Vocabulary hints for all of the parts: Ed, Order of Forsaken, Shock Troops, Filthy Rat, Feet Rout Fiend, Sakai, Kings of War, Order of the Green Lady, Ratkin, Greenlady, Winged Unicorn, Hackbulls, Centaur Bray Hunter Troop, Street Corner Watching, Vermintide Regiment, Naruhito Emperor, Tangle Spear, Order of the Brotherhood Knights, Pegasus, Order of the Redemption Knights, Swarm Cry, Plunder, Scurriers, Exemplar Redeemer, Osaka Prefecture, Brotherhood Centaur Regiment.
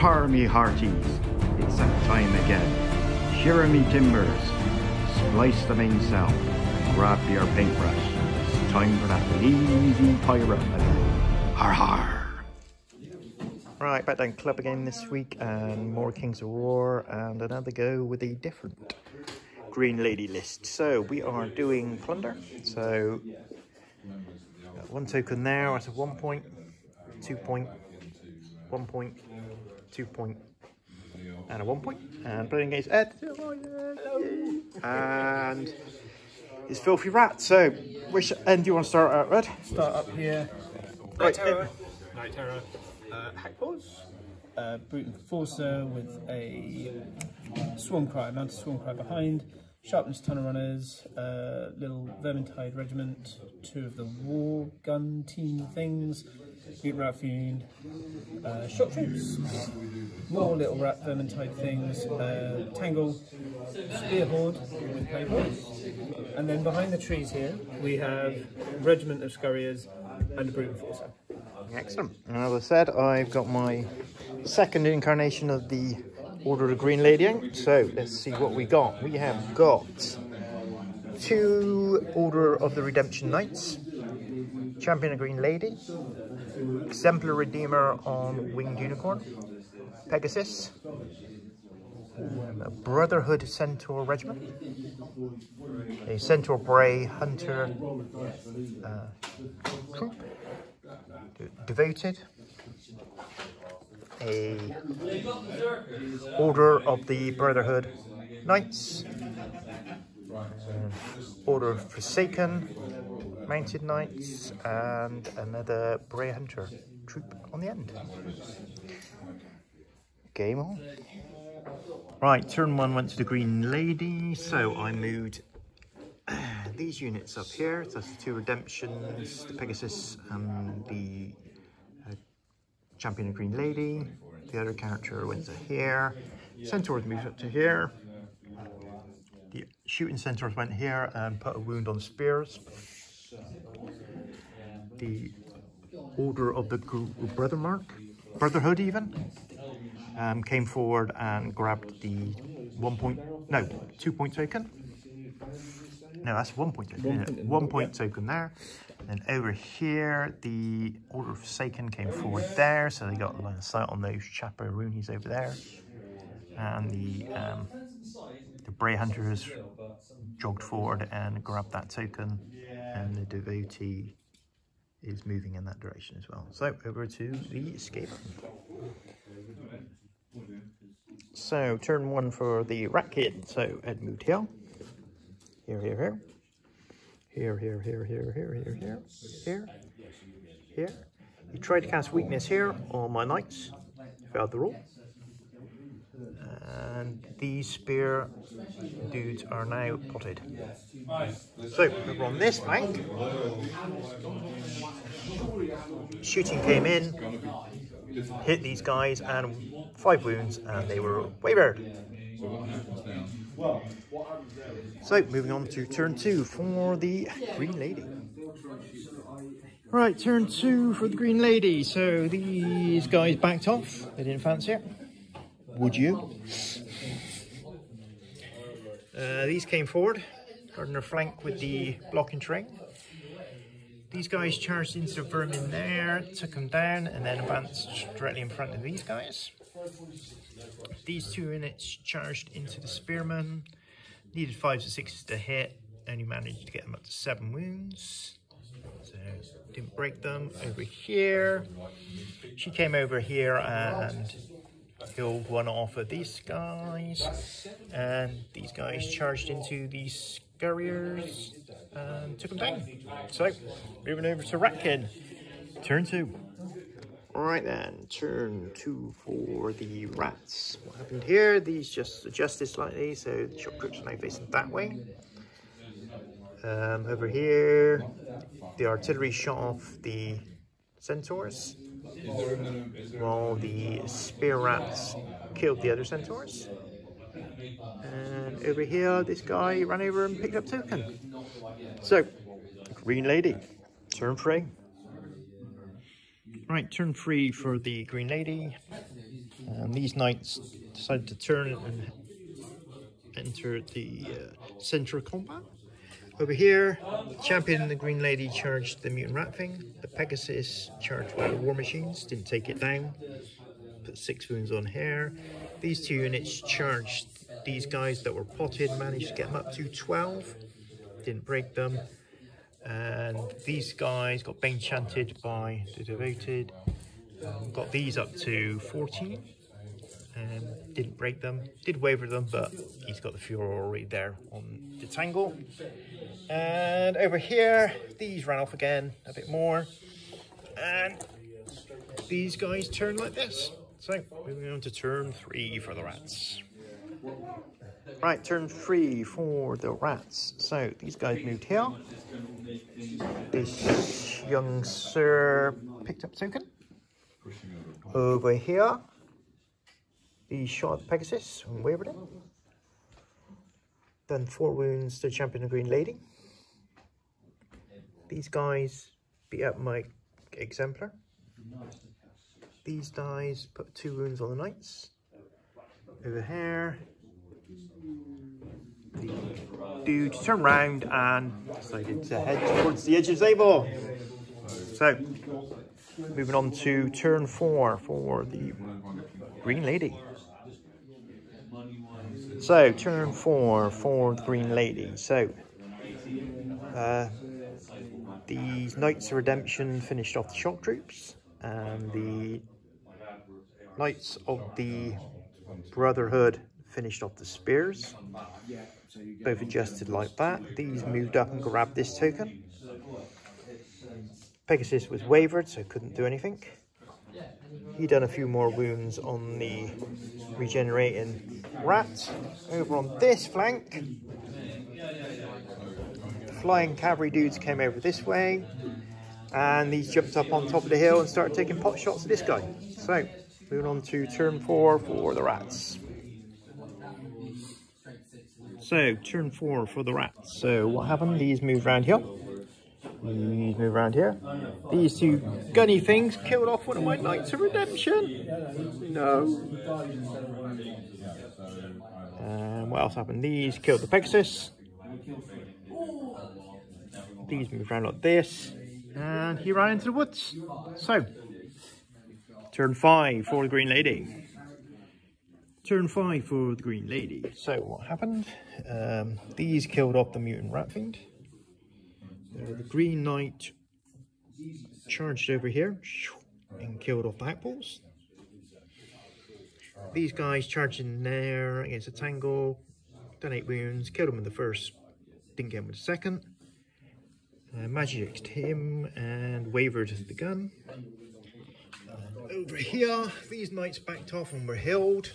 Har me hearties, it's that time again. Shear me timbers, splice the mainsail, and grab your paintbrush. It's time for that lazy pirate metal. Har har! Right, back down club again this week, and more Kings of War, and another go with a different Green Lady list. So we are doing plunder, so got one token there at a 1 point, 2 point, 1 point, 2 point, and a 1 point, and playing against Ed, and it's Filthy Rat. So which end do you want to start out, Red? Start up here. Right. Night Terror, Hackbulls, Brute Enforcer with a Swarm Cry, mounted Swarm Cry behind, Sharpness Tunnel Runners, little Vermintide Regiment, two of the War Gun Team things, Feet Rout Fiend, Shock Troops, more little rat Vermintide things, Tangle Spear Horde with Pegasus, and then behind the trees here we have Regiment of Scurriers and a Brute Enforcer. Excellent. And as I said, I've got my second incarnation of the Order of the Green Lady. So let's see what we got. We have got two Order of the Redemption Knights, Champion of Green Lady, Exemplar Redeemer on Winged Unicorn, Pegasus, a Brotherhood Centaur Regiment, a Centaur Bray Hunter Troop, Devoted, a Order of the Brotherhood Knights, Order of Forsaken, Mounted Knights, and another Bray Hunter Troop on the end. Game on. Right, turn one went to the Green Lady, so I moved these units up here. That's the two Redemptions, the Pegasus and the Champion of Green Lady. The other character went to here. Centaurs moved up to here. The shooting centaurs went here and put a wound on spears. The Order of the Brotherhood even came forward and grabbed the 1 point, no, 2 point token. No, that's 1 point token. 1 point token there. And over here, the Order of Forsaken came forward there, so they got line of sight on those chaperoonies over there. And the Bray Hunters jogged forward and grabbed that token, and the Devotee is moving in that direction as well. So over to the escape. So turn one for the Ratkin. So Ed moved here. Here. He tried to cast weakness here on my knights, failed the roll. And these spear dudes are now potted. So we're on this bank. Shooting came in, hit these guys, and 5 wounds, and they were wavered. So, moving on to turn 2 for the Green Lady. Right, turn 2 for the Green Lady. So, these guys backed off. They didn't fancy it. Would you? These came forward. Guarding their flank with the blocking terrain. These guys charged into Vermin there, took them down, and then advanced directly in front of these guys. These two units charged into the spearmen, needed 5s to 6s to hit, only managed to get them up to 7 wounds, so didn't break them. Over here, she came over here and killed one off of these guys, and these guys charged into these Scurriers and took them down. So, moving over to Ratkin, turn 2. Alright then, turn 2 for the rats. What happened here? These just adjusted slightly, so the shot troops are now facing that way. Over here, the artillery shot off the centaurs, while the spear rats killed the other centaurs. And over here, this guy ran over and picked up token. So, Green Lady, turn 3. Right, turn 3 for the Green Lady. and these knights decided to turn and enter the center of combat. Over here, the champion and the Green Lady charged the mutant rat thing. The Pegasus charged one of the war machines, didn't take it down. Put 6 wounds on here. These two units charged these guys that were potted, managed to get them up to 12. Didn't break them. And these guys got Bane Chanted by the Devoted. Got these up to 14. Didn't break them, did waver them, but he's got the Fuhrer already there on the Tangle. And over here, these ran off again a bit more. And these guys turn like this. So, moving on to turn 3 for the rats. Right, turn 3 for the rats. So, these guys moved here. This young sir picked up token. Over here, he shot the Pegasus and wavered him. Done 4 wounds to champion the Green Lady. These guys beat up my Exemplar. These guys put 2 wounds on the Knights. Over here, the dude turned round and decided to head towards the edge of the table. So, moving on to turn 4 for the Green Lady. So, turn 4 for the Green Lady. So, the Knights of Redemption finished off the Shock Troops, and the Knights of the Brotherhood finished off the Spears. Both adjusted like that. These moved up and grabbed this token. Pegasus was wavered, so couldn't do anything. He done a few more wounds on the regenerating rat. Over on this flank, the flying cavalry dudes came over this way, and these jumped up on top of the hill and started taking pot shots at this guy. So, moving on to turn 4 for the rats. So, turn 4 for the rats. So, what happened? These moved around here. These move around here. These two gunny things killed off one of my Knights of Redemption. No. What else happened? These killed the Pegasus. These move around like this. And he ran into the woods. So, turn 5 for the Green Lady. Turn 5 for the Green Lady. So, what happened? These killed off the mutant rat fiend. The Green Knight charged over here and killed off the Hackbulls. These guys charging there against a Tangle, done 8 wounds, killed him in the first, didn't get him in the second. Magicked him and wavered the gun. Over here, these knights backed off and were held.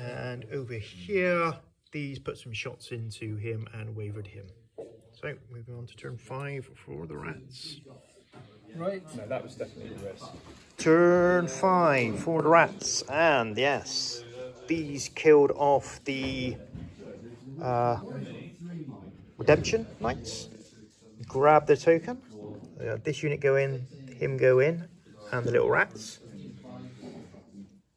And over here, these put some shots into him and wavered him. So, moving on to turn 5 for the rats. Right? No, that was definitely the rest. Turn 5 for the rats. And, yes, these killed off the Redemption Knights. Grab the token. This unit go in, him go in, and the little rats.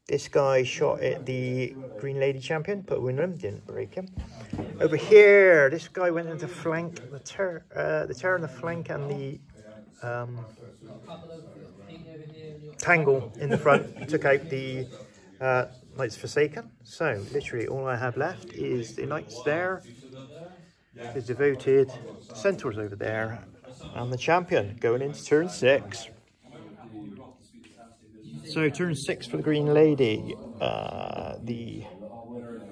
This guy shot at the Green Lady champion, put a wound on him, didn't break him. Over here, this guy went into flank, the terror in the flank, and the Tangle in the front took out the Knights Forsaken. So, literally, all I have left is the Knights there, the Devoted, the Centaurs over there, and the champion going into turn 6. So, turn 6 for the Green Lady. The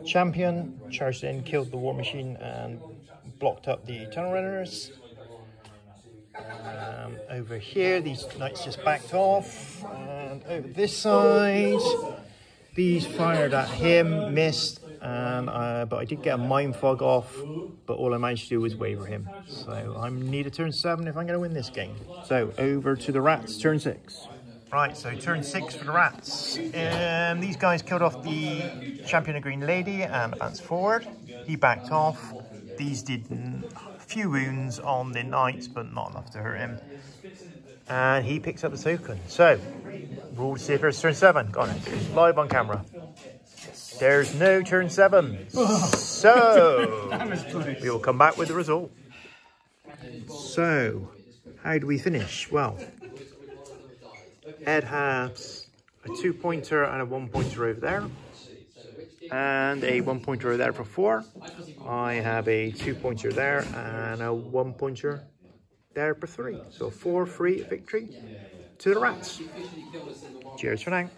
champion charged in, killed the war machine, and blocked up the tunnel runners. Over here, these knights just backed off, and over this side, these fired at him, missed, and but I did get a mind fog off, but all I managed to do was waver him. So I need a turn 7 if I'm going to win this game. So over to the rats, turn 6. Right, so turn 6 for the rats. These guys killed off the champion of Green Lady and advanced forward. He backed off. These did a few wounds on the knights, but not enough to hurt him. And he picks up the token. So, roll to see if there's turn 7. Got it. Live on camera. There's no turn 7. So, we will come back with the result. So, how do we finish? Well, Ed has a 2-pointer and a 1-pointer over there. And a 1-pointer over there for 4. I have a 2-pointer there and a 1-pointer there for 3. So 4-3 victory to the Rats. Cheers for now.